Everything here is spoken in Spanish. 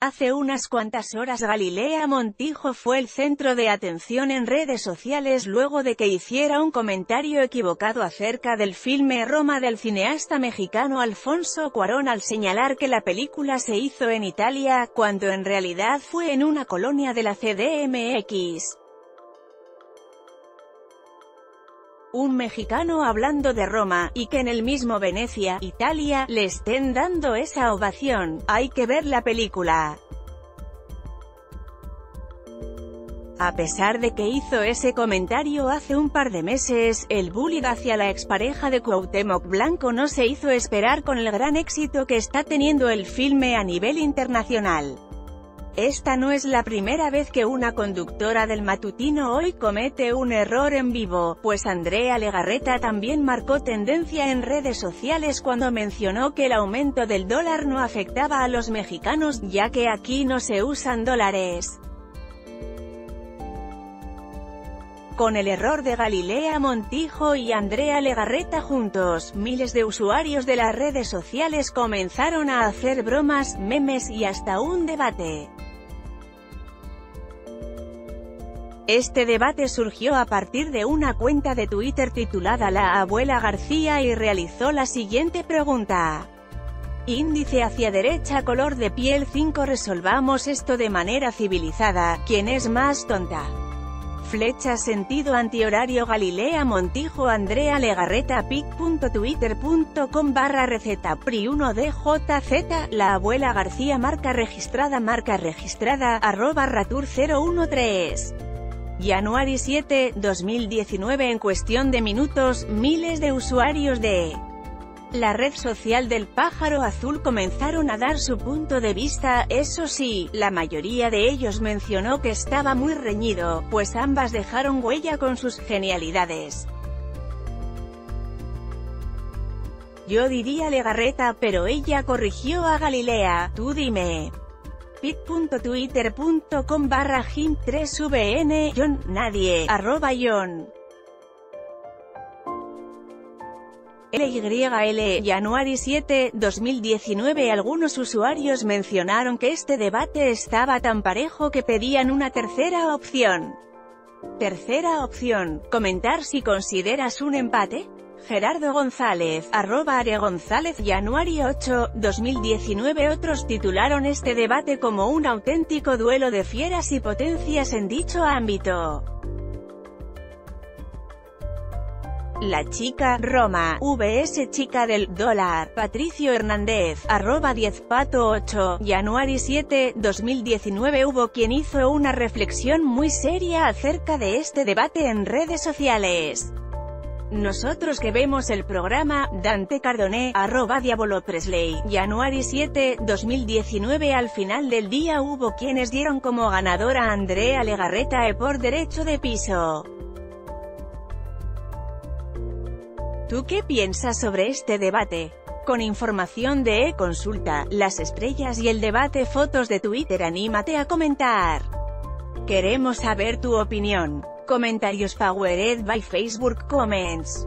Hace unas cuantas horas Galilea Montijo fue el centro de atención en redes sociales luego de que hiciera un comentario equivocado acerca del filme Roma del cineasta mexicano Alfonso Cuarón al señalar que la película se hizo en Italia, cuando en realidad fue en una colonia de la CDMX. Un mexicano hablando de Roma, y que en el mismo Venecia, Italia, le estén dando esa ovación. Hay que ver la película. A pesar de que hizo ese comentario hace un par de meses, el bullying hacia la expareja de Cuauhtémoc Blanco no se hizo esperar con el gran éxito que está teniendo el filme a nivel internacional. Esta no es la primera vez que una conductora del matutino hoy comete un error en vivo, pues Andrea Legarreta también marcó tendencia en redes sociales cuando mencionó que el aumento del dólar no afectaba a los mexicanos, ya que aquí no se usan dólares. Con el error de Galilea Montijo y Andrea Legarreta juntos, miles de usuarios de las redes sociales comenzaron a hacer bromas, memes y hasta un debate. Este debate surgió a partir de una cuenta de Twitter titulada La Abuela García y realizó la siguiente pregunta. Índice hacia derecha, color de piel 5. Resolvamos esto de manera civilizada, ¿quién es más tonta? Flecha sentido antihorario Galilea Montijo Andrea Legarreta pic.twitter.com/receta pri1djz La Abuela García marca registrada @ratur013 January 7, 2019 En cuestión de minutos, miles de usuarios de la red social del pájaro azul comenzaron a dar su punto de vista. Eso sí, la mayoría de ellos mencionó que estaba muy reñido, pues ambas dejaron huella con sus genialidades. Yo diría Legarreta, pero ella corrigió a Galilea, tú dime. pit.twitter.com/jim3vn nadie, @John. LYL January 7, 2019 Algunos usuarios mencionaron que este debate estaba tan parejo que pedían una tercera opción. Tercera opción, comentar si consideras un empate. Gerardo González, @aregonzález January 8, 2019 Otros titularon este debate como un auténtico duelo de fieras y potencias en dicho ámbito. La chica, Roma, vs chica del dólar, Patricio Hernández, @10pato8, January 7, 2019 Hubo quien hizo una reflexión muy seria acerca de este debate en redes sociales. Nosotros que vemos el programa, Dante Cardone, @Diabolo Presley, January 7, 2019 Al final del día hubo quienes dieron como ganadora a Andrea Legarreta por derecho de piso. ¿Tú qué piensas sobre este debate? Con información de e-consulta, las estrellas y el debate, fotos de Twitter, anímate a comentar. Queremos saber tu opinión. Comentarios powered by Facebook Comments.